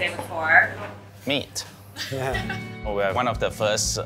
say before. Meat. Yeah. We're one of the first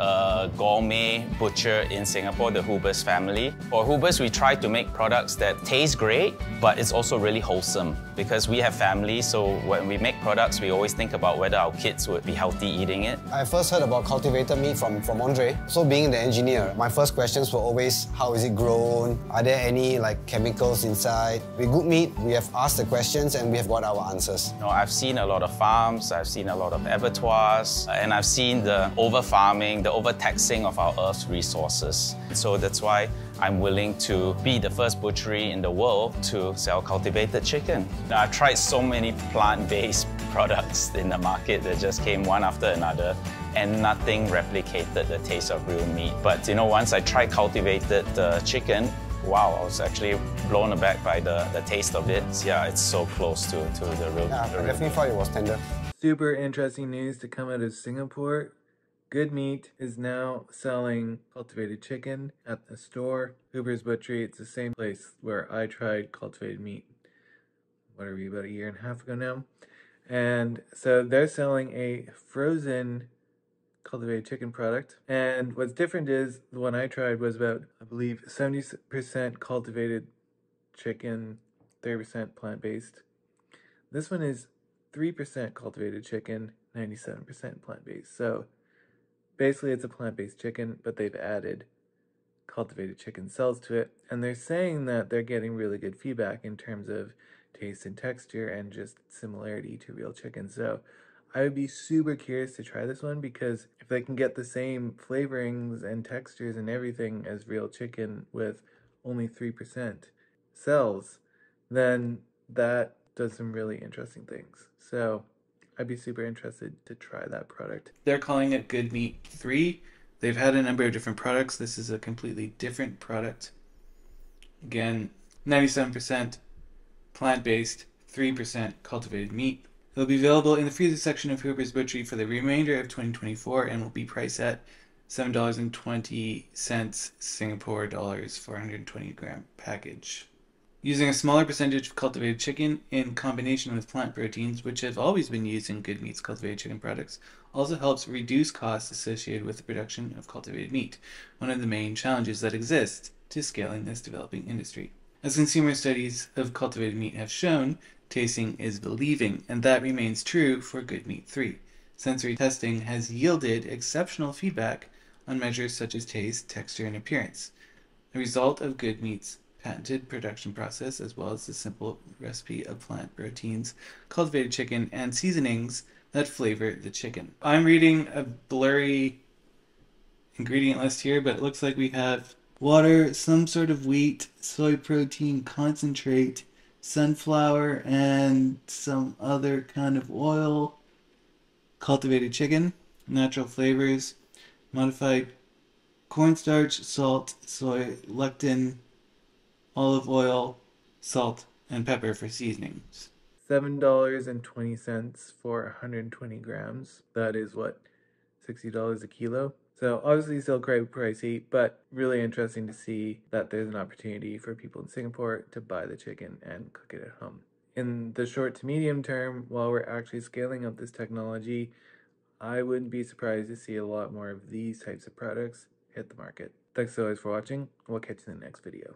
gourmet butcher in Singapore, the Huber's family. For Huber's, we try to make products that taste great, but it's also really wholesome because we have families, so when we make products, we always think about whether our kids would be healthy eating it. I first heard about cultivated meat from Andre. So being the engineer, my first questions were always, how is it grown? Are there any like chemicals inside? With Good Meat, we have asked the questions and we have got our answers. You know, I've seen a lot of farms, I've seen a lot of abattoirs, and I've seen the over-farming, the over-taxing of our Earth's resources. So that's why I'm willing to be the first butchery in the world to sell cultivated chicken. I've tried so many plant-based products in the market that just came one after another, and nothing replicated the taste of real meat. But you know, once I tried cultivated chicken, wow, I was actually blown aback by the taste of it. Yeah, it's so close to the real meat. Yeah, I definitely thought it was tender. Super interesting news to come out of Singapore. Good Meat is now selling cultivated chicken at the store. Huber's Butchery, it's the same place where I tried cultivated meat, what are we, about 1.5 years ago now. And so they're selling a frozen cultivated chicken product. And what's different is the one I tried was about, I believe, 70% cultivated chicken, 30% plant-based. This one is 3% cultivated chicken, 97% plant-based. So basically it's a plant-based chicken, but they've added cultivated chicken cells to it. And they're saying that they're getting really good feedback in terms of taste and texture and just similarity to real chicken. So I would be super curious to try this one, because if they can get the same flavorings and textures and everything as real chicken with only 3% cells, then that does some really interesting things. So I'd be super interested to try that product. They're calling it Good Meat 3. They've had a number of different products. This is a completely different product. Again, 97% plant-based, 3% cultivated meat. It'll be available in the freezer section of Huber's Butchery for the remainder of 2024 and will be priced at $7.20 Singapore dollars for a 120-gram package. Using a smaller percentage of cultivated chicken in combination with plant proteins, which have always been used in Good Meat's cultivated chicken products, also helps reduce costs associated with the production of cultivated meat, one of the main challenges that exists to scaling this developing industry. As consumer studies of cultivated meat have shown, tasting is believing, and that remains true for Good Meat 3. Sensory testing has yielded exceptional feedback on measures such as taste, texture, and appearance. The result of Good Meat's patented production process, as well as the simple recipe of plant proteins, cultivated chicken, and seasonings that flavor the chicken. I'm reading a blurry ingredient list here, but it looks like we have water, some sort of wheat, soy protein concentrate, sunflower, and some other kind of oil, cultivated chicken, natural flavors, modified cornstarch, salt, soy, lectin, olive oil, salt, and pepper for seasonings. $7.20 for 120 grams. That is, what, $60 a kilo? So obviously still quite pricey, but really interesting to see that there's an opportunity for people in Singapore to buy the chicken and cook it at home. In the short to medium term, while we're actually scaling up this technology, I wouldn't be surprised to see a lot more of these types of products hit the market. Thanks always for watching. We'll catch you in the next video.